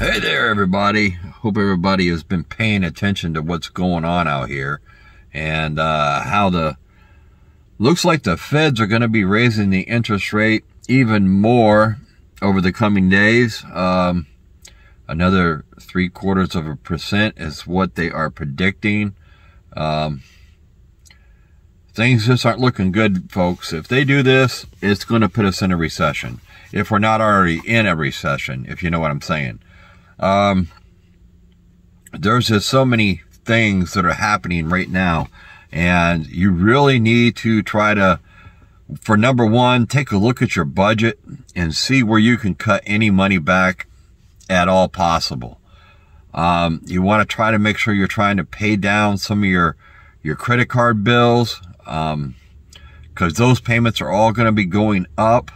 Hey there, everybody. Hope everybody has been paying attention to what's going on out here and how looks like the feds are going to be raising the interest rate even more over the coming days. Another 0.75% is what they are predicting. Things just aren't looking good, folks. If they do this, it's going to put us in a recession. If we're not already in a recession, if you know what I'm saying. There's just so many things that are happening right now, and you really need to try to, for number one, take a look at your budget and see where you can cut any money back at all possible. You want to try to make sure you're trying to pay down some of your credit card bills, because those payments are all going to be going up.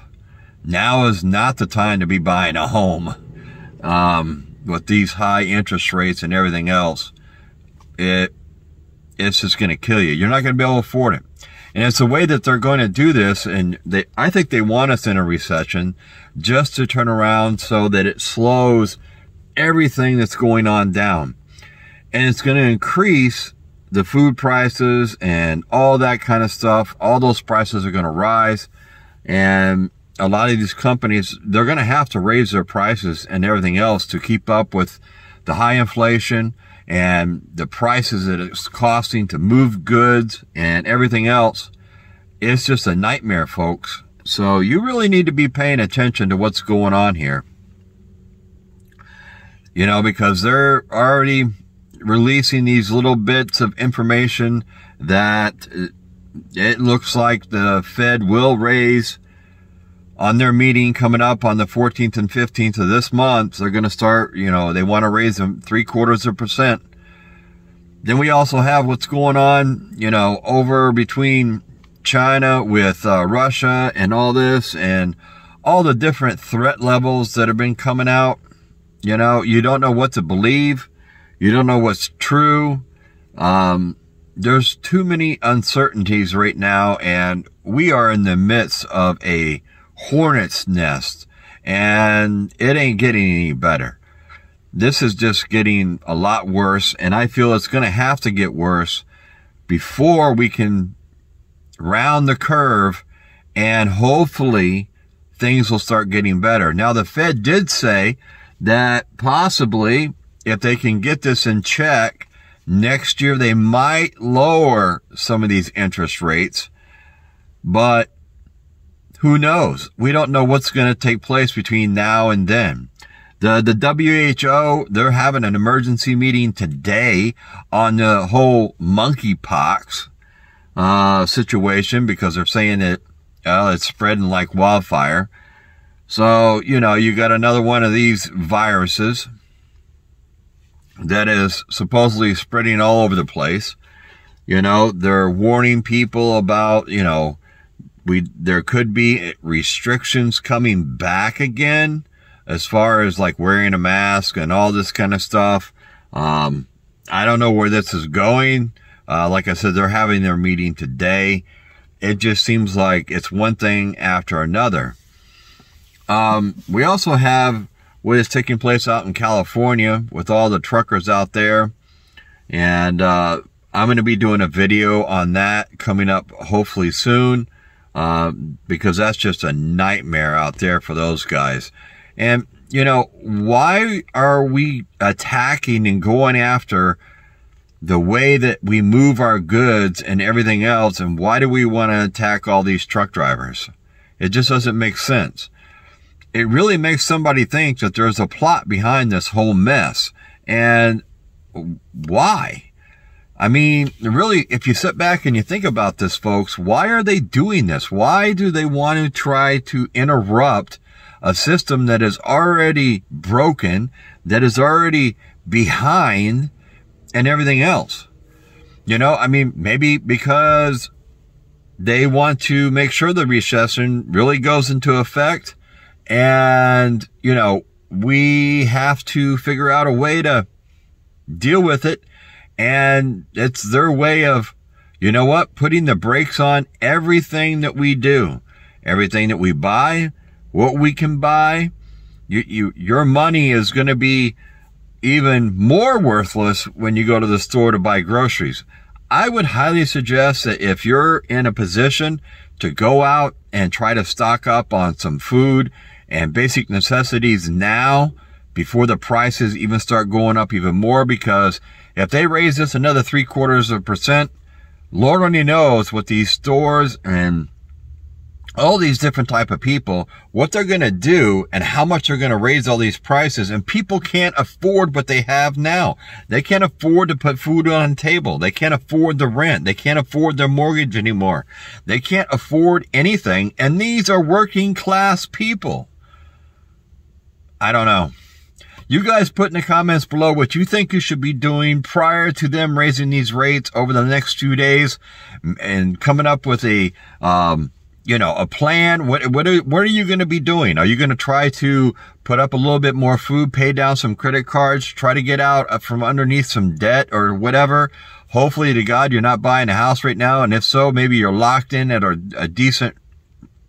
Now is not the time to be buying a home. With these high interest rates and everything else, it's just going to kill you. You're not going to be able to afford it. And it's the way that they're going to do this, and I think they want us in a recession just to turn around so that it slows everything that's going on down. And it's going to increase the food prices and all that kind of stuff. All those prices are going to rise, and a lot of these companies, they're going to have to raise their prices and everything else to keep up with the high inflation and the prices that it's costing to move goods and everything else. It's just a nightmare, folks. So you really need to be paying attention to what's going on here. You know, because they're already releasing these little bits of information that it looks like the Fed will raise. On their meeting coming up on the 14th and 15th of this month, they're going to start, you know, they want to raise them 0.75%. Then we also have what's going on, you know, over between China with Russia and all this, and all the different threat levels that have been coming out. You know, you don't know what to believe. You don't know what's true. There's too many uncertainties right now, and we are in the midst of a hornet's nest, and it ain't getting any better. This is just getting a lot worse, and I feel it's going to have to get worse before we can round the curve, and hopefully things will start getting better. Now, the Fed did say that possibly if they can get this in check next year, they might lower some of these interest rates, but who knows? We don't know what's going to take place between now and then. The WHO, they're having an emergency meeting today on the whole monkeypox situation, because they're saying that it's spreading like wildfire. So, you know, you got another one of these viruses that is supposedly spreading all over the place. You know, they're warning people about, you know, there could be restrictions coming back again as far as like wearing a mask and all this kind of stuff. I don't know where this is going. Like I said, they're having their meeting today. It just seems like it's one thing after another. We also have what is taking place out in California with all the truckers out there. And I'm going to be doing a video on that coming up hopefully soon. Because that's just a nightmare out there for those guys. And, you know, why are we attacking and going after the way that we move our goods and everything else? And why do we want to attack all these truck drivers? It just doesn't make sense. It really makes somebody think that there's a plot behind this whole mess. And why? I mean, really, if you sit back and you think about this, folks, why are they doing this? Why do they want to try to interrupt a system that is already broken, that is already behind, and everything else? You know, I mean, maybe because they want to make sure the recession really goes into effect, and, you know, we have to figure out a way to deal with it. And it's their way of, you know what, putting the brakes on everything that we do, everything that we buy, what we can buy, Your money is going to be even more worthless when you go to the store to buy groceries. I would highly suggest that if you're in a position to go out and try to stock up on some food and basic necessities now, before the prices even start going up even more, because if they raise this another 0.75%, Lord only knows what these stores and all these different type of people, what they're going to do and how much they're going to raise all these prices. And people can't afford what they have now. They can't afford to put food on the table. They can't afford the rent. They can't afford their mortgage anymore. They can't afford anything. And these are working class people. I don't know. You guys put in the comments below what you think you should be doing prior to them raising these rates over the next few days and coming up with a, you know, a plan. What are you going to be doing? Are you going to try to put up a little bit more food, pay down some credit cards, try to get out from underneath some debt or whatever? Hopefully to God, you're not buying a house right now. And if so, maybe you're locked in at a decent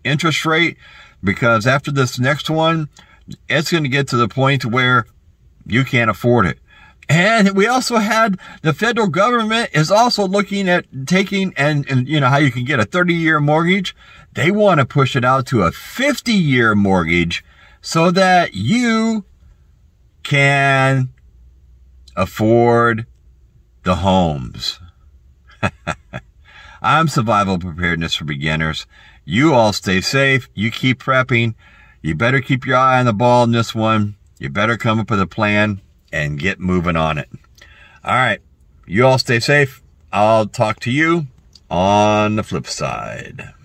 interest rate, because after this next one, it's going to get to the point where you can't afford it. And we also had the federal government is also looking at taking and you know how you can get a 30-year mortgage. They want to push it out to a 50-year mortgage so that you can afford the homes. I'm Survival Preparedness for Beginners. You all stay safe. You keep prepping. You better keep your eye on the ball in this one. You better come up with a plan and get moving on it. All right. You all stay safe. I'll talk to you on the flip side.